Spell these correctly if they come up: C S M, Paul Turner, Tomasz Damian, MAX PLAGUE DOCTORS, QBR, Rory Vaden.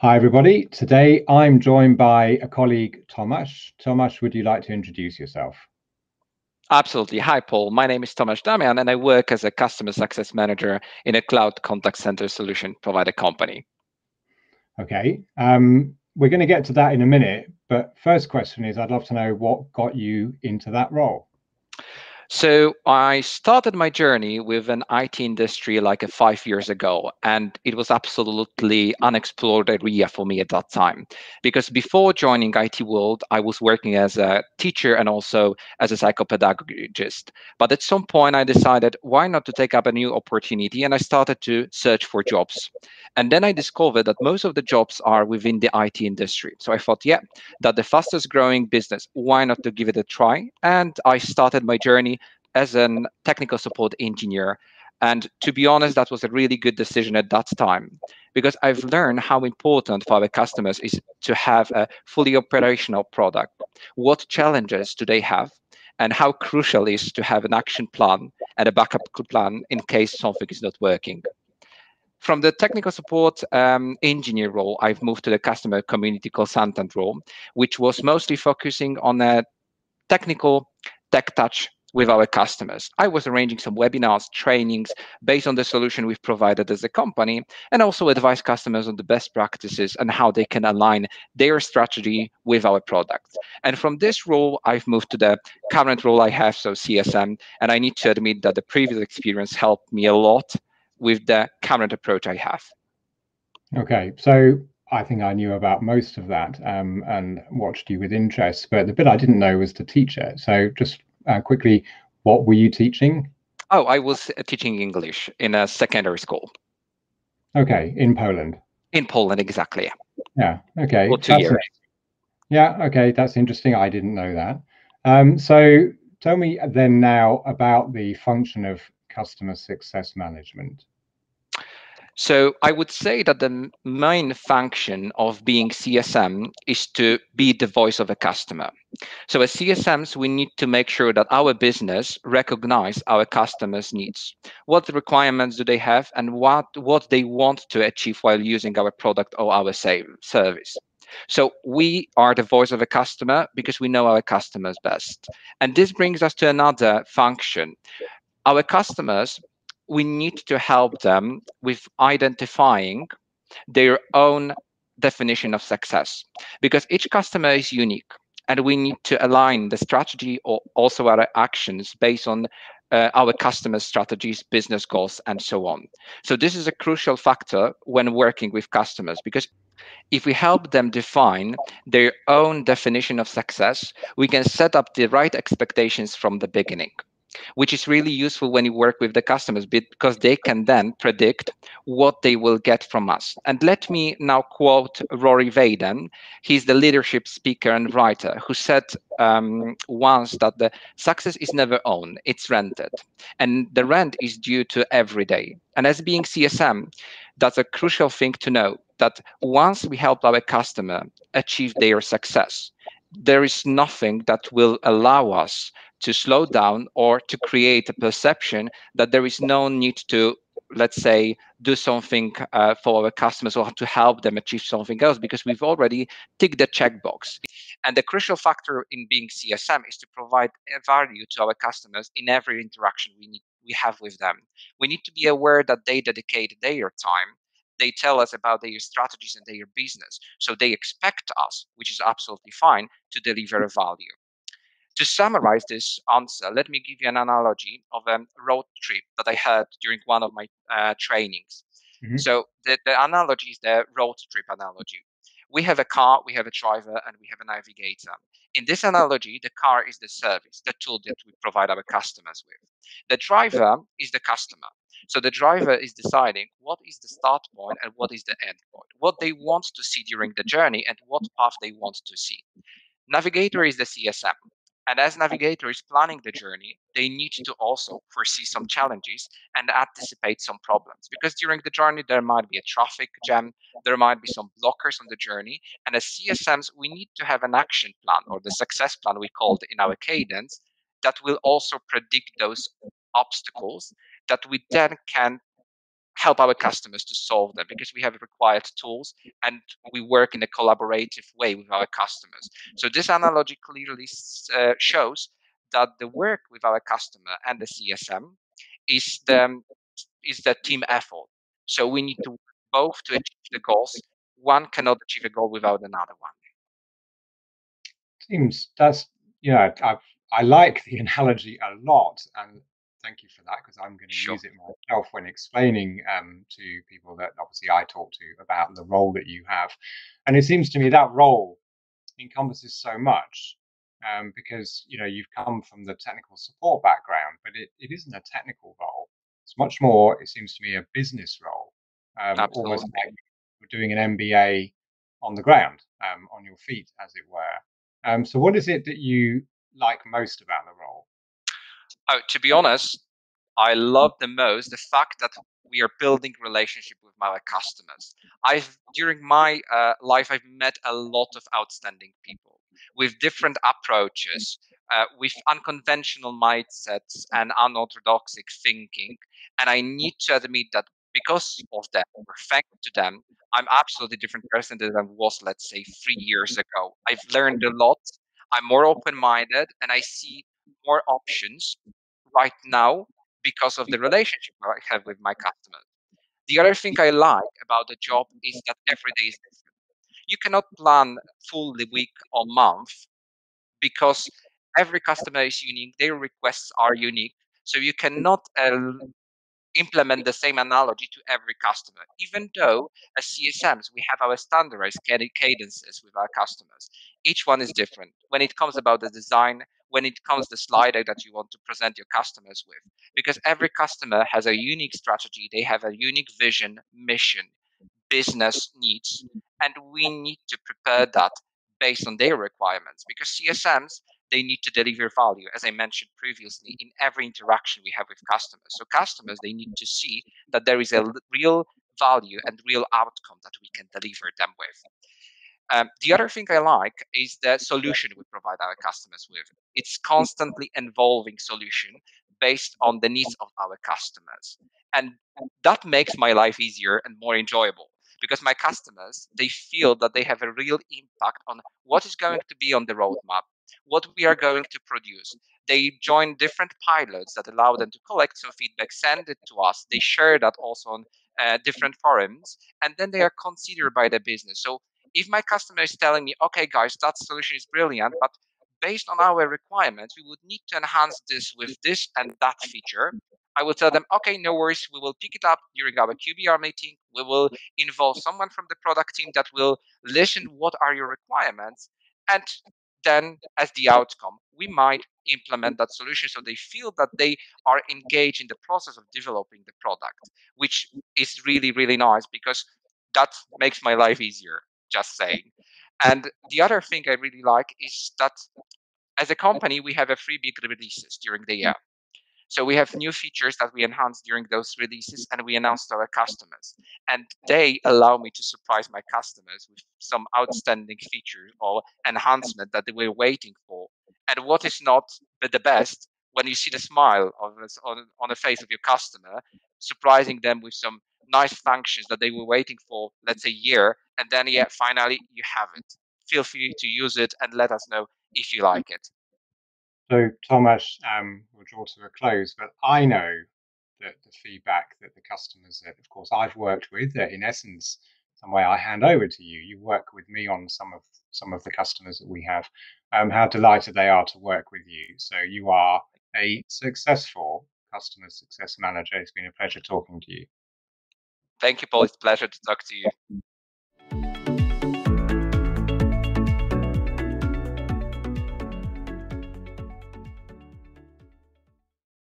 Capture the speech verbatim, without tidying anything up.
Hi everybody, today I'm joined by a colleague, Tomasz. Tomasz, would you like to introduce yourself? Absolutely. Hi Paul, my name is Tomasz Damian and I work as a customer success manager in a cloud contact center solution provider company. Okay, um, we're going to get to that in a minute, but first question is I'd love to know what got you into that role? So I started my journey with an I T industry like a five years ago, and it was absolutely unexplored area for me at that time. Because before joining I T world, I was working as a teacher and also as a psychopedagogist. But at some point I decided, why not to take up a new opportunity? And I started to search for jobs. And then I discovered that most of the jobs are within the I T industry. So I thought, yeah, that's the fastest growing business. Why not to give it a try? And I started my journey as a technical support engineer. And to be honest, that was a really good decision at that time, because I've learned how important for our customers is to have a fully operational product. What challenges do they have? And how crucial is to have an action plan and a backup plan in case something is not working. From the technical support um, engineer role, I've moved to the customer community consultant role, which was mostly focusing on a technical tech touch with our customers. I was arranging some webinars, trainings based on the solution we've provided as a company, and also advise customers on the best practices and how they can align their strategy with our products. And from this role, I've moved to the current role I have, so C S M, and I need to admit that the previous experience helped me a lot with the current approach I have. Okay, so I think I knew about most of that um, and watched you with interest, but the bit I didn't know was the teacher. So just Uh, quickly, what were you teaching? Oh, I was uh, teaching English in a secondary school. Okay, in Poland. In Poland, exactly. Yeah, okay. For two that's years. A, yeah, okay, that's interesting. I didn't know that. Um, so tell me then now about the function of customer success management. So I would say that the main function of being C S M is to be the voice of a customer. So as C S Ms, we need to make sure that our business recognize our customers' needs. What requirements do they have and what, what they want to achieve while using our product or our same service. So we are the voice of a customer because we know our customers best. And this brings us to another function. Our customers, we need to help them with identifying their own definition of success, because each customer is unique and we need to align the strategy or also our actions based on uh, our customer strategies, business goals, and so on. So this is a crucial factor when working with customers, because if we help them define their own definition of success, we can set up the right expectations from the beginning, which is really useful when you work with the customers, because they can then predict what they will get from us. And let me now quote Rory Vaden. He's the leadership speaker and writer who said um, once that the success is never owned, it's rented. And the rent is due to every day. And as being C S M, that's a crucial thing to know, that once we help our customer achieve their success, there is nothing that will allow us to slow down or to create a perception that there is no need to, let's say, do something uh, for our customers or to help them achieve something else, because we've already ticked the checkbox. And the crucial factor in being C S M is to provide value to our customers in every interaction we, need, we have with them. We need to be aware that they dedicate their time. They tell us about their strategies and their business. So they expect us, which is absolutely fine, to deliver a value. To summarize this answer, let me give you an analogy of a road trip that I had during one of my uh, trainings. Mm-hmm. So the, the analogy is the road trip analogy. We have a car, we have a driver, and we have a navigator. In this analogy, the car is the service, the tool that we provide our customers with. The driver is the customer. So the driver is deciding what is the start point and what is the end point, what they want to see during the journey and what path they want to see. Navigator is the C S M. And as navigator is planning the journey, they need to also foresee some challenges and anticipate some problems, because during the journey, there might be a traffic jam, there might be some blockers on the journey. And as C S Ms, we need to have an action plan, or the success plan we called in our cadence, that will also predict those obstacles that we then can help our customers to solve them, because we have required tools and we work in a collaborative way with our customers. So this analogy clearly uh, shows that the work with our customer and the C S M is the, is the team effort. So we need to work both to achieve the goals. One cannot achieve a goal without another one. Seems that's, you know, I, I like the analogy a lot, and thank you for that, because I'm going to sure. use it myself when explaining um, to people that obviously I talk to about the role that you have. And it seems to me that role encompasses so much, um, because, you know, you've come from the technical support background, but it, it isn't a technical role. It's much more, it seems to me, a business role, um, almost like you're doing an M B A on the ground, um, on your feet, as it were. Um, so what is it that you like most about the role? Oh, to be honest, I love the most the fact that we are building relationship with our customers. I've during my uh, life, I've met a lot of outstanding people with different approaches, uh, with unconventional mindsets and unorthodox thinking. And I need to admit that because of them, thanks to them, I'm absolutely a different person than I was, let's say, three years ago. I've learned a lot. I'm more open-minded, and I see more options right now because of the relationship I have with my customers. The other thing I like about the job is that every day is different. You cannot plan full the week or month because every customer is unique. Their requests are unique. So you cannot uh, implement the same analogy to every customer, even though as C S Ms, we have our standardized cadences with our customers. Each one is different when it comes about the design, when it comes to the slider that you want to present your customers with, because every customer has a unique strategy. They have a unique vision, mission, business needs, and we need to prepare that based on their requirements, because C S Ms, they need to deliver value, as I mentioned previously, in every interaction we have with customers. So customers, they need to see that there is a real value and real outcome that we can deliver them with. Um, the other thing I like is the solution we provide our customers with. It's constantly evolving solution based on the needs of our customers. And that makes my life easier and more enjoyable, because my customers, they feel that they have a real impact on what is going to be on the roadmap, what we are going to produce. They join different pilots that allow them to collect some feedback, send it to us. They share that also on uh, different forums, and then they are considered by the business. So if my customer is telling me, okay, guys, that solution is brilliant, but based on our requirements, we would need to enhance this with this and that feature, I will tell them, okay, no worries. We will pick it up during our Q B R meeting. We will involve someone from the product team that will listen what are your requirements. And then as the outcome, we might implement that solution, so they feel that they are engaged in the process of developing the product, which is really, really nice, because that makes my life easier, just saying. And the other thing I really like is that as a company, we have a three big releases during the year. So we have new features that we enhance during those releases, and we announce to our customers. And they allow me to surprise my customers with some outstanding feature or enhancement that they were waiting for. And what is not the best, when you see the smile on, on, on the face of your customer, surprising them with some nice functions that they were waiting for, let's say, a year, and then yeah, finally you have it. Feel free to use it and let us know if you like it. So, Tomasz, um, we'll draw to a close, but I know that the feedback that the customers that, of course, I've worked with, that in essence, some way I hand over to you, you work with me on some of some of the customers that we have, um, how delighted they are to work with you. So you are a successful customer success manager. It's been a pleasure talking to you. Thank you, Paul. It's a pleasure to talk to you.